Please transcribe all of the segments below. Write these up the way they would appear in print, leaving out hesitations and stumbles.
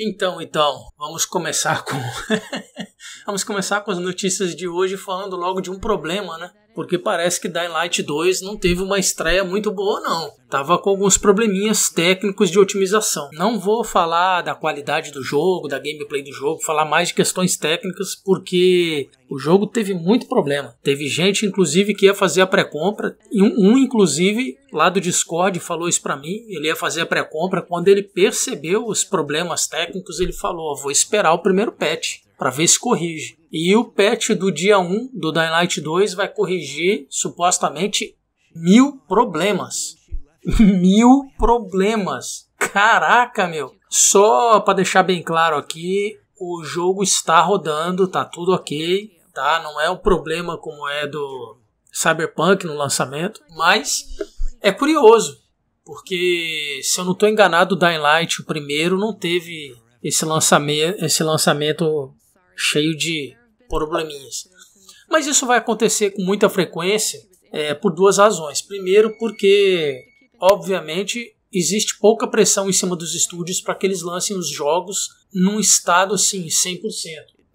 Então, vamos começar com as notícias de hoje falando logo de um problema, né? Porque parece que Dying Light 2 não teve uma estreia muito boa, não. Tava com alguns probleminhas técnicos de otimização. Não vou falar da qualidade do jogo, da gameplay do jogo, falar mais de questões técnicas, porque o jogo teve muito problema. Teve gente, inclusive, que ia fazer a pré-compra. Inclusive, lá do Discord falou isso pra mim. Ele ia fazer a pré-compra. Quando ele percebeu os problemas técnicos, ele falou, vou esperar o primeiro patch para ver se corrige. E o patch do dia 1 do Dying Light 2 vai corrigir, supostamente, 1000 problemas. 1000 problemas. Caraca, meu. Só para deixar bem claro aqui, o jogo está rodando, tá tudo ok, tá? Não é um problema como é do Cyberpunk no lançamento, mas é curioso, porque se eu não estou enganado, o Dying Light, o primeiro, não teve esse lançamento cheio de probleminhas. Mas isso vai acontecer com muita frequência por duas razões. Primeiro, porque, obviamente, existe pouca pressão em cima dos estúdios para que eles lancem os jogos num estado assim, 100%.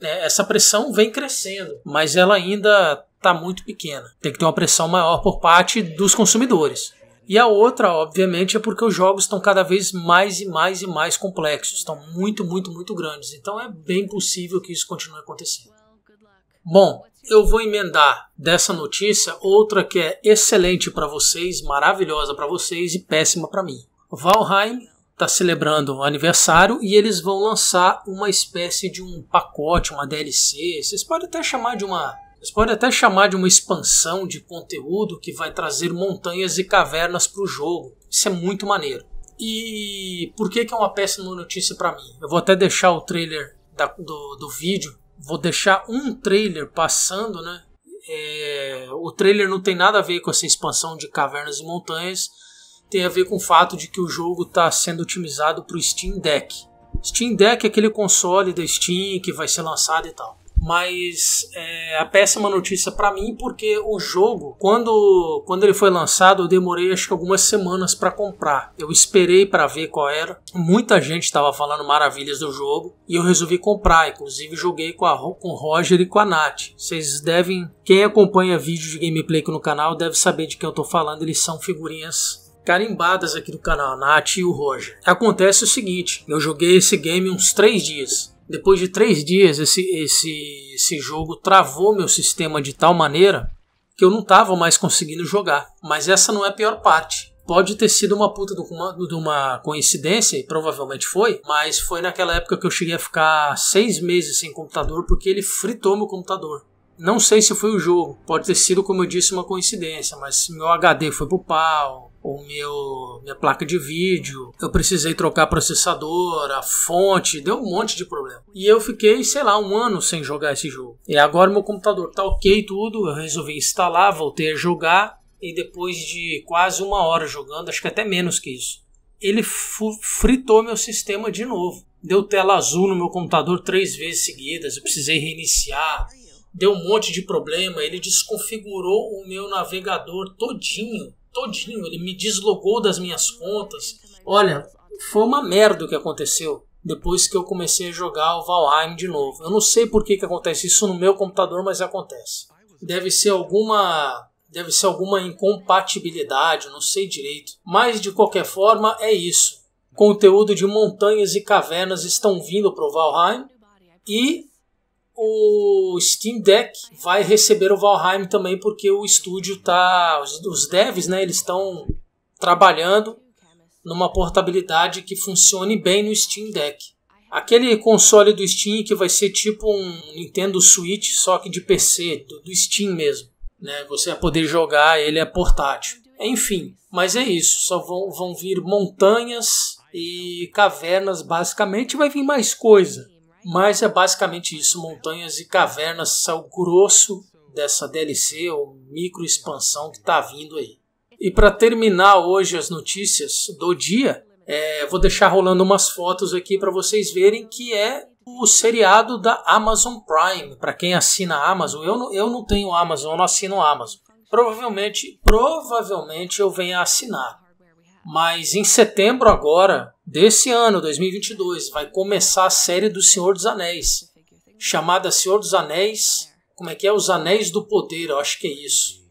Essa pressão vem crescendo, mas ela ainda está muito pequena. Tem que ter uma pressão maior por parte dos consumidores. E a outra, obviamente, é porque os jogos estão cada vez mais e mais e mais complexos. Estão muito, muito, muito grandes. Então é bem possível que isso continue acontecendo. Bom, eu vou emendar dessa notícia outra que é excelente para vocês, maravilhosa para vocês e péssima para mim. Valheim está celebrando o aniversário e eles vão lançar uma espécie de um pacote, uma DLC. Vocês podem até chamar de uma expansão de conteúdo que vai trazer montanhas e cavernas para o jogo. Isso é muito maneiro. E por que é uma péssima notícia para mim? Eu vou até deixar o trailer do vídeo. Vou deixar um trailer passando, né? O trailer não tem nada a ver com essa expansão de cavernas e montanhas. Tem a ver com o fato de que o jogo está sendo otimizado para o Steam Deck. Steam Deck é aquele console da Steam que vai ser lançado e tal. Mas a péssima notícia para mim, porque o jogo, quando ele foi lançado, eu demorei acho que algumas semanas para comprar. Eu esperei para ver qual era. Muita gente estava falando maravilhas do jogo e eu resolvi comprar. Inclusive joguei com o Roger e com a Nath. Quem acompanha vídeo de gameplay aqui no canal deve saber de quem eu estou falando. Eles são figurinhas carimbadas aqui do canal, a Nath e o Roger. Acontece o seguinte, eu joguei esse game uns 3 dias. Depois de 3 dias, esse jogo travou meu sistema de tal maneira que eu não estava mais conseguindo jogar. Mas essa não é a pior parte. Pode ter sido uma puta de uma coincidência, e provavelmente foi, mas foi naquela época que eu cheguei a ficar 6 meses sem computador porque ele fritou meu computador. Não sei se foi o jogo, pode ter sido, como eu disse, uma coincidência, mas meu HD foi pro pau, ou minha placa de vídeo, eu precisei trocar processador, a fonte, deu um monte de problema. E eu fiquei, sei lá, 1 ano sem jogar esse jogo. E agora meu computador tá ok tudo, eu resolvi instalar, voltei a jogar, e depois de quase 1 hora jogando, acho que até menos que isso, ele fritou meu sistema de novo. Deu tela azul no meu computador 3 vezes seguidas, eu precisei reiniciar. Deu um monte de problema, ele desconfigurou o meu navegador todinho, ele me deslogou das minhas contas. Olha, foi uma merda o que aconteceu depois que eu comecei a jogar o Valheim de novo. Eu não sei por que acontece isso no meu computador, mas acontece. Deve ser alguma incompatibilidade, não sei direito. Mas de qualquer forma é isso. Conteúdo de montanhas e cavernas estão vindo para o Valheim e o Steam Deck vai receber o Valheim também, porque o estúdio tá, os devs, né, eles estão trabalhando numa portabilidade que funcione bem no Steam Deck. Aquele console do Steam que vai ser tipo um Nintendo Switch, só que de PC, do Steam mesmo, né? Você vai poder jogar, ele é portátil. Enfim, mas é isso, só vão vir montanhas e cavernas, basicamente vai vir mais coisa. Mas é basicamente isso, montanhas e cavernas são o grosso dessa DLC ou micro expansão que está vindo aí. E para terminar hoje as notícias do dia, vou deixar rolando umas fotos aqui para vocês verem que é o seriado da Amazon Prime. Para quem assina a Amazon, eu não tenho Amazon, eu não assino a Amazon. Provavelmente eu venha a assinar. Mas em setembro agora, desse ano, 2022, vai começar a série do Senhor dos Anéis, chamada Senhor dos Anéis, como é que é? Os Anéis do Poder, eu acho que é isso.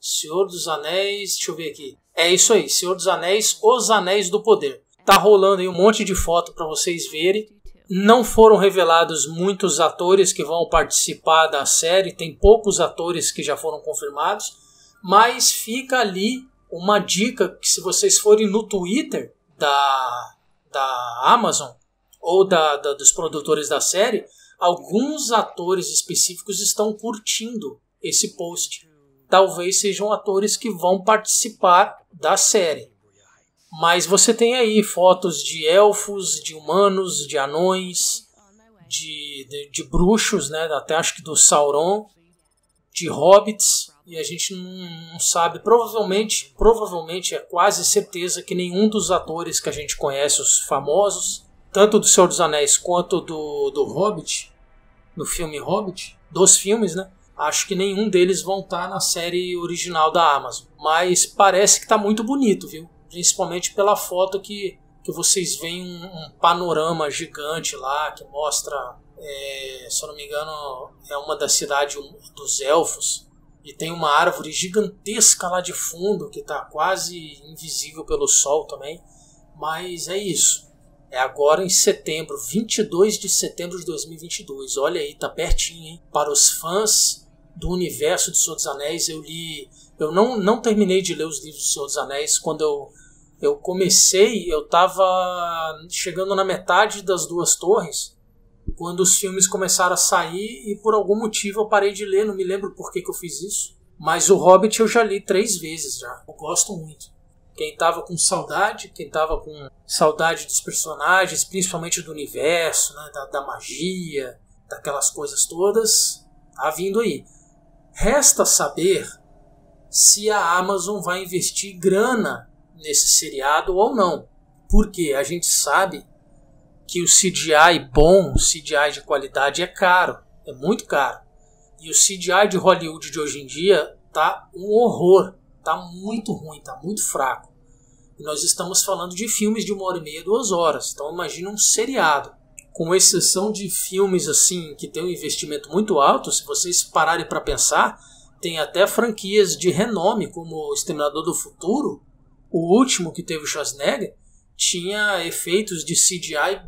Senhor dos Anéis, deixa eu ver aqui. É isso aí, Senhor dos Anéis, Os Anéis do Poder. Tá rolando aí um monte de foto para vocês verem. Não foram revelados muitos atores que vão participar da série, tem poucos atores que já foram confirmados, mas fica ali uma dica que se vocês forem no Twitter da Amazon ou dos produtores da série, alguns atores específicos estão curtindo esse post. Talvez sejam atores que vão participar da série. Mas você tem aí fotos de elfos, de humanos, de anões, de bruxos, né? Até acho que do Sauron, de hobbits, e a gente não sabe, provavelmente é quase certeza que nenhum dos atores que a gente conhece, os famosos, tanto do Senhor dos Anéis quanto do Hobbit, no filme Hobbit, dos filmes, né? Acho que nenhum deles vão estar na série original da Amazon, mas parece que está muito bonito, viu? Principalmente pela foto que vocês veem um panorama gigante lá, que mostra, se eu não me engano, é uma da cidade dos elfos. E tem uma árvore gigantesca lá de fundo, que está quase invisível pelo sol também. Mas é isso. É agora em setembro, 22 de setembro de 2022. Olha aí, tá pertinho, hein? Para os fãs do universo de Senhor dos Anéis, eu não terminei de ler os livros do Senhor dos Anéis. Quando eu comecei, eu estava chegando na metade das Duas Torres, quando os filmes começaram a sair, e por algum motivo eu parei de ler, não me lembro por que eu fiz isso. Mas o Hobbit eu já li 3 vezes já, eu gosto muito. Quem estava com saudade, dos personagens, principalmente do universo, né, da magia, daquelas coisas todas, tá vindo aí. Resta saber se a Amazon vai investir grana nesse seriado ou não. Porque a gente sabe que o CGI bom, CGI de qualidade, é caro, é muito caro. E o CGI de Hollywood de hoje em dia tá um horror, tá muito ruim, tá muito fraco. E nós estamos falando de filmes de 1h30, 2 horas, então imagina um seriado. Com exceção de filmes assim que tem um investimento muito alto, se vocês pararem para pensar, tem até franquias de renome, como o Exterminador do Futuro, o último que teve o Schwarzenegger, tinha efeitos de CGI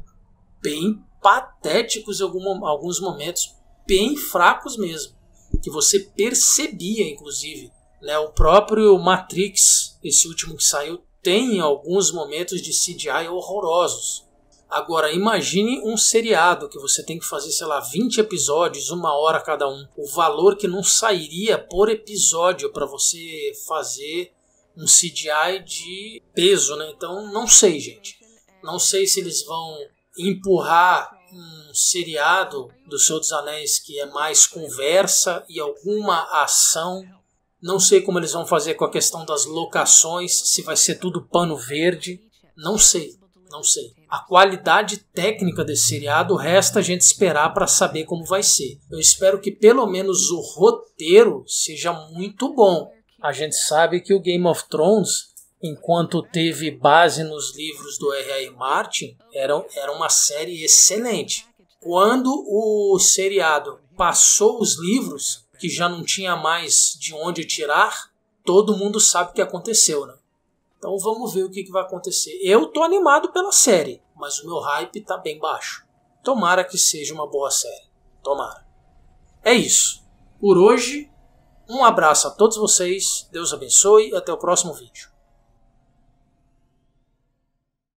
bem patéticos em alguns momentos, bem fracos mesmo, que você percebia, inclusive, né? O próprio Matrix, esse último que saiu, tem alguns momentos de CGI horrorosos. Agora, imagine um seriado que você tem que fazer, sei lá, 20 episódios, 1 hora cada um. O valor que não sairia por episódio para você fazer um CGI de peso, né? Então, não sei, gente. Não sei se eles vão empurrar um seriado do Senhor dos Anéis que é mais conversa e alguma ação. Não sei como eles vão fazer com a questão das locações, se vai ser tudo pano verde. Não sei, não sei. A qualidade técnica desse seriado resta a gente esperar para saber como vai ser. Eu espero que pelo menos o roteiro seja muito bom. A gente sabe que o Game of Thrones, enquanto teve base nos livros do R.R. Martin, era uma série excelente. Quando o seriado passou os livros, que já não tinha mais de onde tirar, todo mundo sabe o que aconteceu, né? Então vamos ver o que vai acontecer. Eu tô animado pela série, mas o meu hype tá bem baixo. Tomara que seja uma boa série. Tomara. É isso. Por hoje, um abraço a todos vocês, Deus abençoe e até o próximo vídeo.